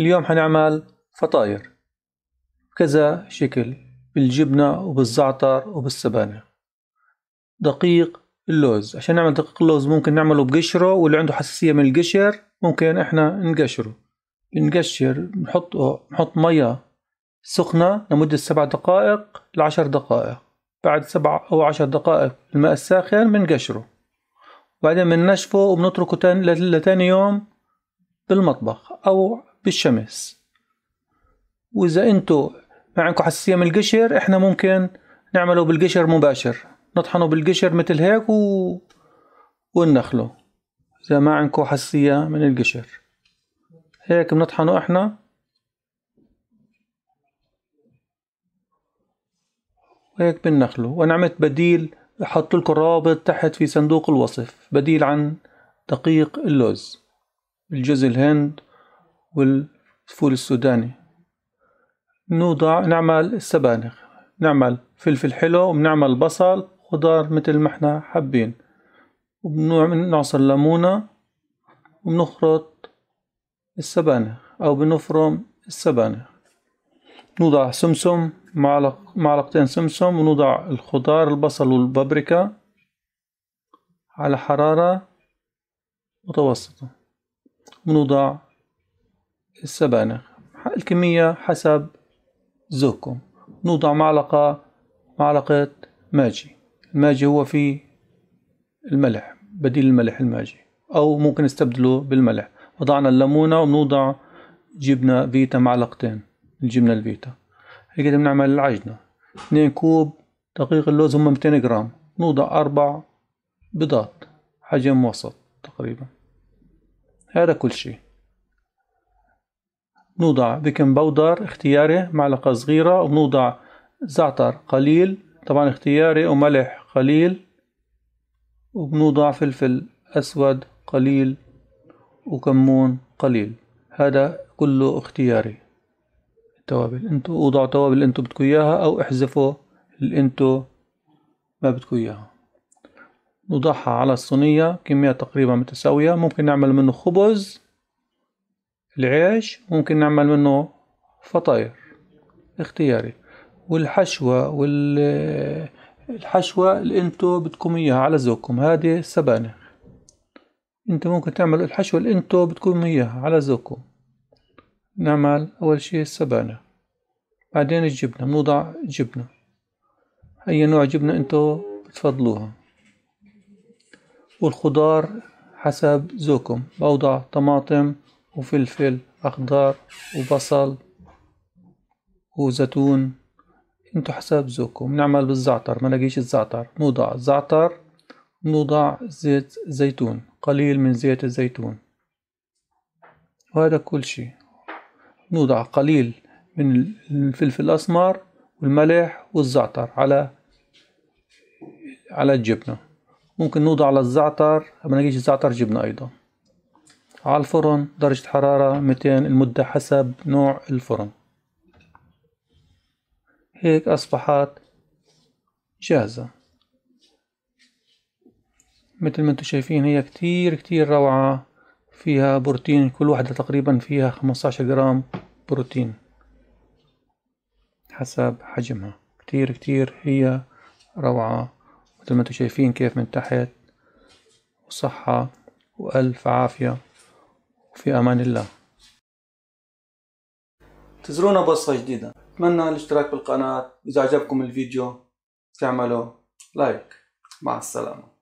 اليوم حنعمل فطاير كذا شكل، بالجبنة وبالزعتر وبالسبانخ. دقيق اللوز، عشان نعمل دقيق اللوز ممكن نعمله بقشره، واللي عنده حساسية من القشر ممكن احنا نقشره. بنقشر نحط مية سخنة لمدة 7 دقائق ل10 دقائق. بعد 7 أو 10 دقائق الماء الساخن بنقشره، وبعدين بننشفه وبنتركه لتاني يوم بالمطبخ أو بالشمس. وإذا أنتوا ما عندكم حساسية من القشر إحنا ممكن نعمله بالقشر مباشر، نطحنه بالقشر مثل هيك وننخله. إذا ما عندكم حساسية من القشر هيك بنطحنه إحنا، وهيك بننخله. وأنا عملت بديل، حط لكم رابط تحت في صندوق الوصف، بديل عن دقيق اللوز، الجوز الهند والفول السوداني. نوضع نعمل السبانخ، نعمل فلفل حلو وبنعمل بصل، خضار مثل ما احنا حابين، وبنعصر ليمونة وبنخرط السبانخ أو بنفرم السبانخ. نوضع سمسم، معلقتين سمسم، ونوضع الخضار البصل والبابريكا على حرارة متوسطة، ونوضع السبانخ الكمية حسب ذوقكم. نوضع معلقة ماجي، الماجي هو فيه الملح، بديل الملح الماجي، أو ممكن نستبدله بالملح. وضعنا الليمونة ونوضع جبنة فيتا، معلقتين الجبنة الفيتا. هيك بنعمل العجنة. 2 كوب دقيق اللوز هم 200 جرام. نوضع 4 بيضات حجم وسط تقريبا. هذا كل شيء. نوضع بيكنج باودر اختياري معلقة صغيرة، ونوضع زعتر قليل طبعا اختياري، وملح قليل، وبنوضع فلفل أسود قليل وكمون قليل. هذا كله اختياري. توابل، انتوا اوضعوا توابل اللي انتوا بدكوا اياها او احذفوا اللي انتوا ما بدكوا اياها. نوضعها على الصينية كمية تقريبا متساوية. ممكن نعمل منه خبز، العيش، ممكن نعمل منه فطاير اختياري. والحشوة اللي انتوا بدكم اياها على ذوقكم. هذه السبانخ، انت ممكن تعمل الحشوة اللي انتوا بدكم اياها على ذوقكم. نعمل أول شيء السبانخ، بعدين الجبنة. بنوضع جبنة، أي نوع جبنة أنتوا بتفضلوها، والخضار حسب ذوقكم. بوضع طماطم وفلفل أخضر وبصل وزيتون، أنتوا حسب ذوقكم. نعمل بالزعتر، ما لقيش الزعتر نوضع زعتر، نوضع زيت زيتون، قليل من زيت الزيتون. وهذا كل شيء. نوضع قليل من الفلفل الأسمر والملح والزعتر على الجبنة. ممكن نوضع على الزعتر، ما نلاقيش الزعتر جبنة أيضا. على الفرن درجة حرارة 200 المدة حسب نوع الفرن. هيك أصبحت جاهزة مثل ما انتم شايفين. هي كتير كتير روعة، فيها بروتين، كل واحدة تقريبا فيها 15 جرام بروتين حسب حجمها. كتير كتير هي روعة مثل ما انتم شايفين كيف من تحت. وصحة وألف عافية، وفي أمان الله. تزرونا بوصفة جديدة. أتمنى الاشتراك بالقناة. إذا عجبكم الفيديو تعملوا لايك. مع السلامة.